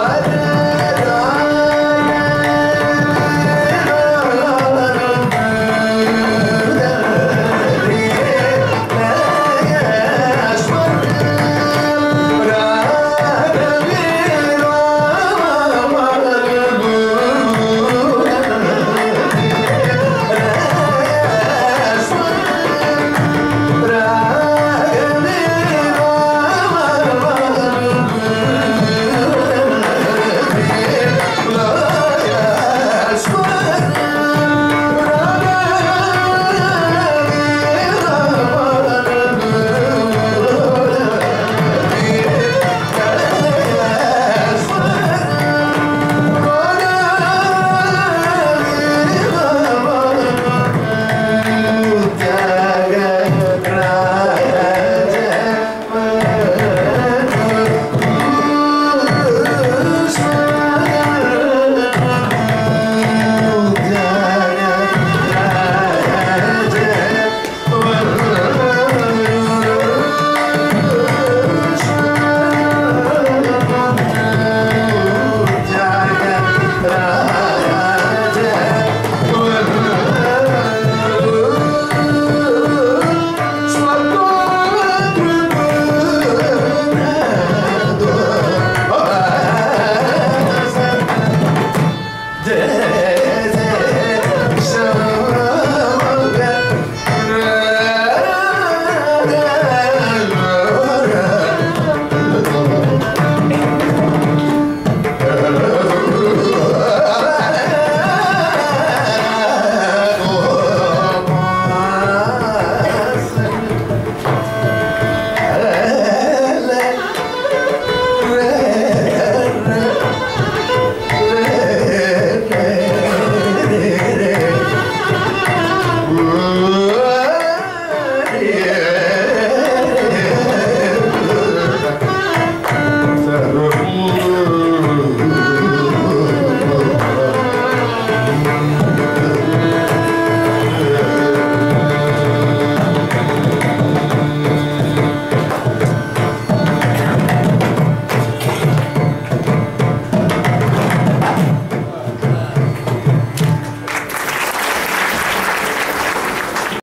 बार